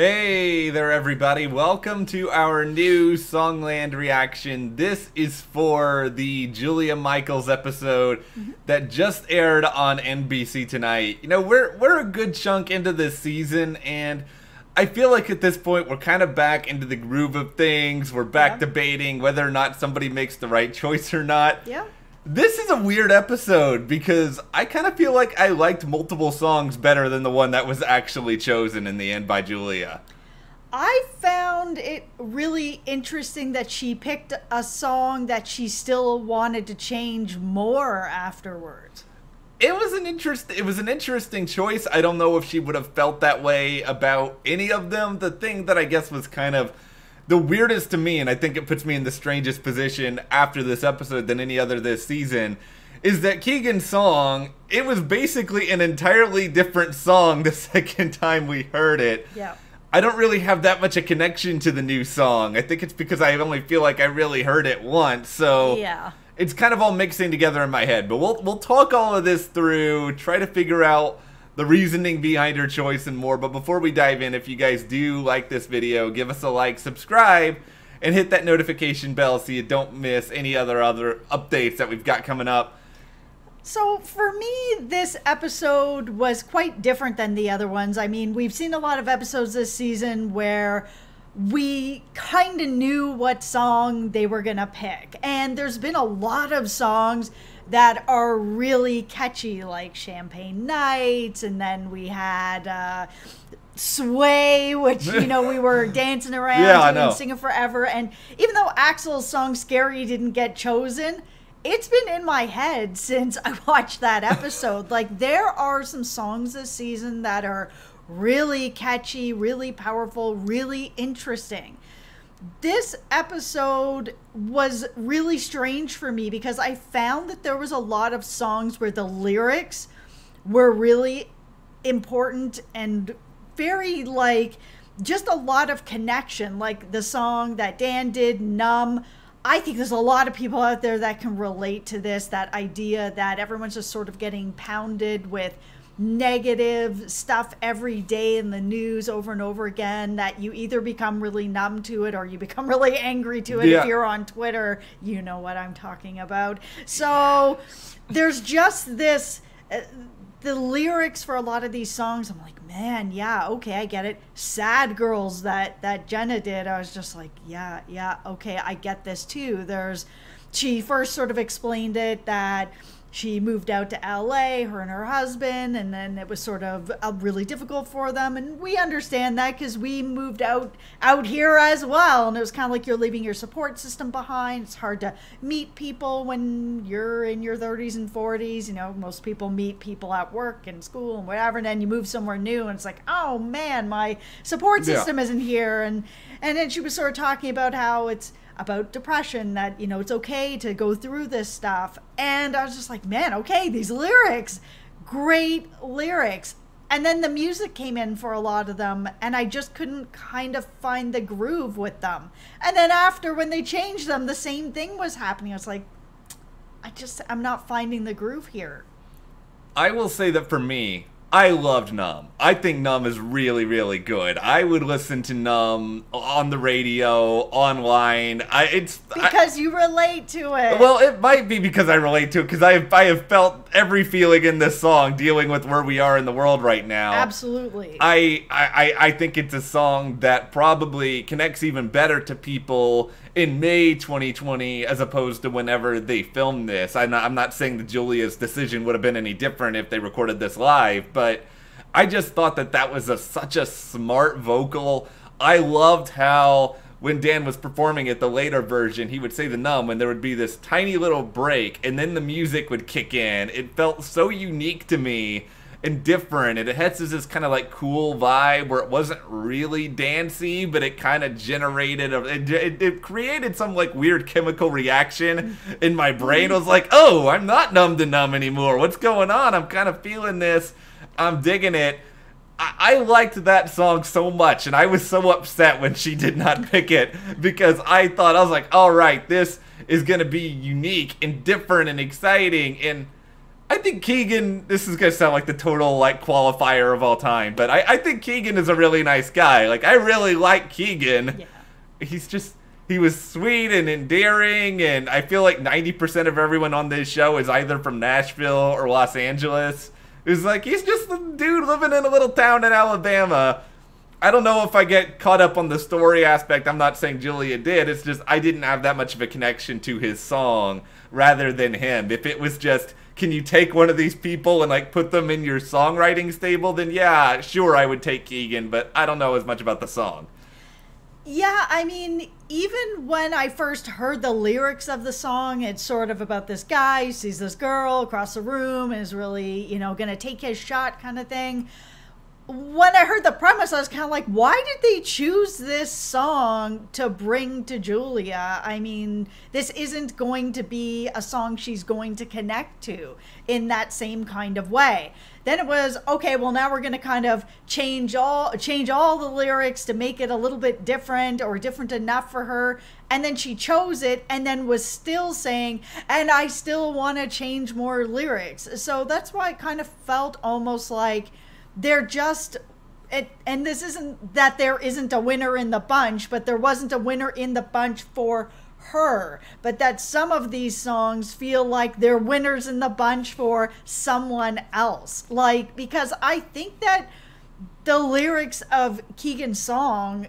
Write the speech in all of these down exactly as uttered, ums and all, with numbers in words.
Hey there everybody, welcome to our new Songland reaction. This is for the Julia Michaels episode that just aired on N B C tonight. You know, we're we're a good chunk into this season and I feel like at this point we're kind of back into the groove of things. We're back yeah. debating whether or not somebody makes the right choice or not. Yeah. This is a weird episode because I kind of feel like I liked multiple songs better than the one that was actually chosen in the end by Julia. I found it really interesting that she picked a song that she still wanted to change more afterwards. It was an interest it was an interesting choice. I don't know if she would have felt that way about any of them. The thing that I guess was kind of the weirdest to me, and I think it puts me in the strangest position after this episode than any other this season, is that Keegan's song, it was basically an entirely different song the second time we heard it. Yeah. I don't really have that much a connection to the new song. I think it's because I only feel like I really heard it once, so yeah. It's kind of all mixing together in my head. But we'll we'll talk all of this through, try to figure out the reasoning behind her choice and more. But before we dive in, if you guys do like this video, give us a like, subscribe, and hit that notification bell so you don't miss any other other updates that we've got coming up. So for me, this episode was quite different than the other ones. I mean, we've seen a lot of episodes this season where we kind of knew what song they were gonna pick. And there's been a lot of songs that are really catchy, like Champagne Nights, and then we had uh, Sway, which, you know, we were dancing around yeah, and I know. singing forever. And even though Axel's song Scary didn't get chosen, it's been in my head since I watched that episode. Like, there are some songs this season that are really catchy, really powerful, really interesting. This episode was really strange for me because I found that there was a lot of songs where the lyrics were really important and very, like, just a lot of connection. Like the song that Dan did, Numb. I think there's a lot of people out there that can relate to this, that idea that everyone's just sort of getting pounded with negative stuff every day in the news over and over again, that you either become really numb to it or you become really angry to it. Yeah. If you're on Twitter, you know what I'm talking about. So there's just this, uh, the lyrics for a lot of these songs, I'm like, man, yeah, okay, I get it. Sad Girls that, that Jenna did, I was just like, yeah, yeah, okay, I get this too. There's, she first sort of explained it that she moved out to L A, her and her husband, and then it was sort of uh, really difficult for them. And we understand that because we moved out out here as well. And it was kind of like you're leaving your support system behind. It's hard to meet people when you're in your thirties and forties. You know, most people meet people at work and school and whatever. And then you move somewhere new and it's like, oh, man, my support system yeah. isn't here. And, and then she was sort of talking about how it's about depression, that, you know, it's okay to go through this stuff. And I was just like, man, okay, these lyrics, great lyrics. And then the music came in for a lot of them and I just couldn't kind of find the groove with them. And then after, when they changed them, the same thing was happening. I was like, I just, I'm not finding the groove here. I will say that for me, I loved Numb. I think Numb is really, really good. I would listen to Numb on the radio, online. I, it's because I, you relate to it. Well, it might be because I relate to it, because I have, I have felt every feeling in this song dealing with where we are in the world right now. Absolutely. I, I, I think it's a song that probably connects even better to people in May twenty twenty as opposed to whenever they filmed this. I'm not, I'm not saying that Julia's decision would have been any different if they recorded this live, but But I just thought that that was a, such a smart vocal. I loved how when Dan was performing it, the later version, he would say the Numb and there would be this tiny little break and then the music would kick in. It felt so unique to me and different. It has this kind of like cool vibe where it wasn't really dancey, but it kind of generated, a, it, it, it created some like weird chemical reaction in my brain. I was like, oh, I'm not numb to numb anymore. What's going on? I'm kind of feeling this. I'm digging it. I, I liked that song so much, and I was so upset when she did not pick it because I thought, I was like, all right, this is going to be unique and different and exciting, and I think Keegan, this is going to sound like the total, like, qualifier of all time, but I, I think Keegan is a really nice guy. Like, I really like Keegan. Yeah. He's just, he was sweet and endearing, and I feel like ninety percent of everyone on this show is either from Nashville or Los Angeles. It was like, he's just a dude living in a little town in Alabama. I don't know if I get caught up on the story aspect. I'm not saying Julia did. It's just I didn't have that much of a connection to his song rather than him. If it was just... can you take one of these people and, like, put them in your songwriting stable? Then, yeah, sure, I would take Keegan, but I don't know as much about the song. Yeah, I mean, even when I first heard the lyrics of the song, it's sort of about this guy, sees this girl across the room, is really, you know, going to take his shot kind of thing. When I heard the premise, I was kind of like, why did they choose this song to bring to Julia? I mean, this isn't going to be a song she's going to connect to in that same kind of way. Then it was, okay, well, now we're going to kind of change all change all the lyrics to make it a little bit different or different enough for her. And then she chose it and then was still saying, and I still want to change more lyrics. So that's why it kind of felt almost like, they're just, it, and this isn't that there isn't a winner in the bunch, but there wasn't a winner in the bunch for her. But that some of these songs feel like they're winners in the bunch for someone else. Like, because I think that the lyrics of Keegan's song,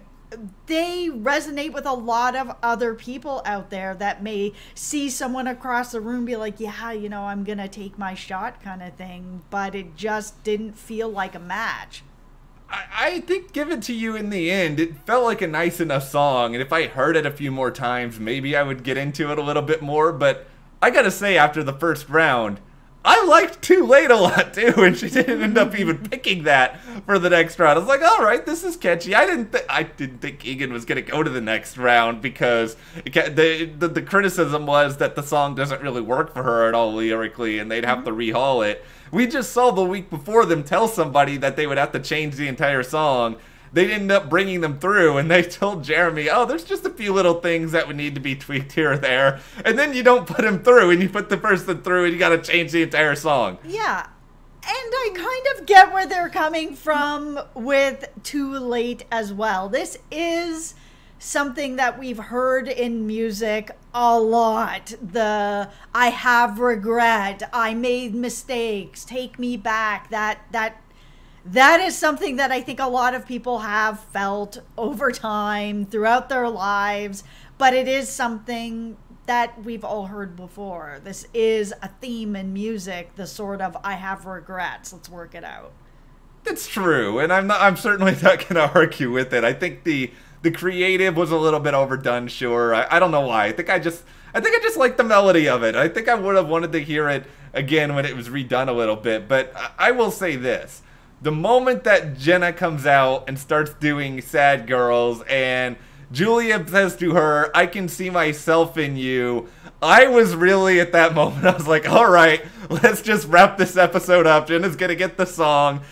they resonate with a lot of other people out there that may see someone across the room be like, yeah, you know, I'm going to take my shot kind of thing. But it just didn't feel like a match. I, I think Give It To You in the end, it felt like a nice enough song. And if I heard it a few more times, maybe I would get into it a little bit more. But I got to say, after the first round, I liked Too Late a lot, too, and she didn't end up even picking that for the next round. I was like, all right, this is catchy. I didn't, th I didn't think Keegan was going to go to the next round because it ca the, the the criticism was that the song doesn't really work for her at all lyrically, and they'd have to rehaul it. We just saw the week before them tell somebody that they would have to change the entire song. They ended up bringing them through, and they told Jeremy, oh, there's just a few little things that would need to be tweaked here or there. And then you don't put him through, and you put the person through, and you got to change the entire song. Yeah. And I kind of get where they're coming from with Too Late as well. This is something that we've heard in music a lot. The I have regret, I made mistakes, take me back, that that. That is something that I think a lot of people have felt over time throughout their lives, but it is something that we've all heard before. This is a theme in music, the sort of I have regrets, let's work it out. That's true, and I'm not, I'm certainly not going to argue with it. I think the the creative was a little bit overdone, sure. I, I don't know why. I think I just I think I just liked the melody of it. I think I would have wanted to hear it again when it was redone a little bit, but I, I will say this. The moment that Jenna comes out and starts doing Sad Girls and Julia says to her, I can see myself in you, I was really at that moment, I was like, all right, let's just wrap this episode up. Jenna's going to get the song.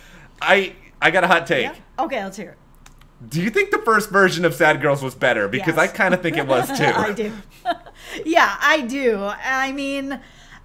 I I got a hot take. Yeah? Okay, let's hear it. Do you think the first version of Sad Girls was better? Because yes. I kind of think it was too. I do. Yeah, I do. I mean...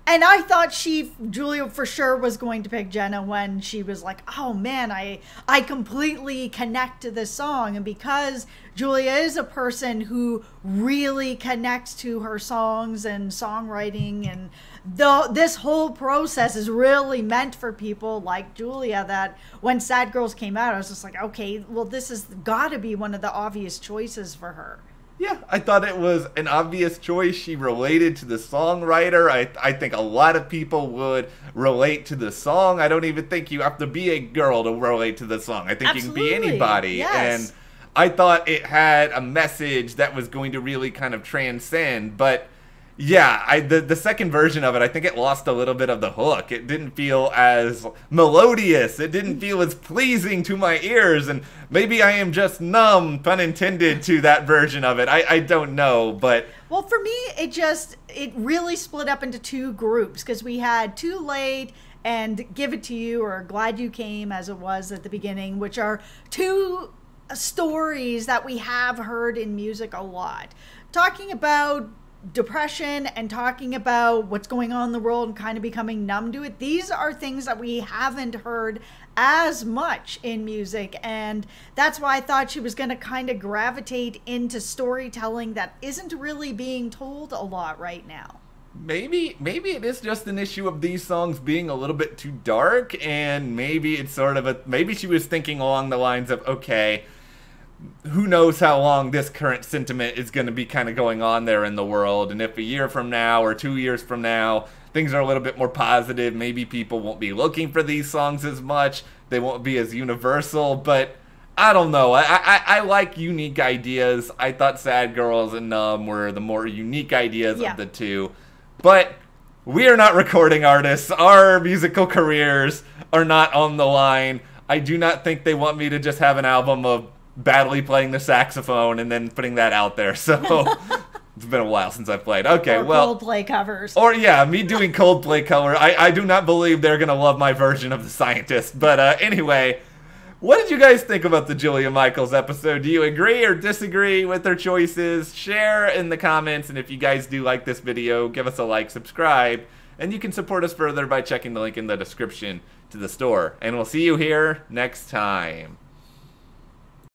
and I thought she, Julia, for sure was going to pick Jenna when she was like, oh man, I I completely connect to this song. And because Julia is a person who really connects to her songs and songwriting, and the, this whole process is really meant for people like Julia, that when Sad Girls came out, I was just like, okay, well, this has got to be one of the obvious choices for her. Yeah, I thought it was an obvious choice. She related to the songwriter. I, I think a lot of people would relate to the song. I don't even think you have to be a girl to relate to the song. I think Absolutely. You can be anybody. Yes. And I thought it had a message that was going to really kind of transcend. But yeah, I, the, the second version of it, I think it lost a little bit of the hook. It didn't feel as melodious. It didn't feel as pleasing to my ears. And maybe I am just numb, pun intended, to that version of it. I, I don't know, but... well, for me, it just, it really split up into two groups, because we had Too Late and Give It To You, or Glad You Came, as it was at the beginning, which are two stories that we have heard in music a lot. Talking about depression and talking about what's going on in the world and kind of becoming numb to it. These are things that we haven't heard as much in music, and that's why I thought she was going to kind of gravitate into storytelling that isn't really being told a lot right now. Maybe maybe it is just an issue of these songs being a little bit too dark, and maybe it's sort of a maybe she was thinking along the lines of, okay, who knows how long this current sentiment is going to be kind of going on there in the world, and if a year from now or two years from now things are a little bit more positive, maybe people won't be looking for these songs as much, they won't be as universal. But I don't know, I, I, I like unique ideas. I thought Sad Girls and Numb were the more unique ideas yeah. of the two, but we are not recording artists. Our musical careers are not on the line. I do not think they want me to just have an album of badly playing the saxophone and then putting that out there. So it's been a while since I've played. Okay, or well, Coldplay covers. Or yeah, me doing Coldplay cover. I, I do not believe they're gonna love my version of The Scientist. But uh, anyway, what did you guys think about the Julia Michaels episode? Do you agree or disagree with her choices? Share in the comments, and if you guys do like this video, give us a like, subscribe, and you can support us further by checking the link in the description to the store. And we'll see you here next time.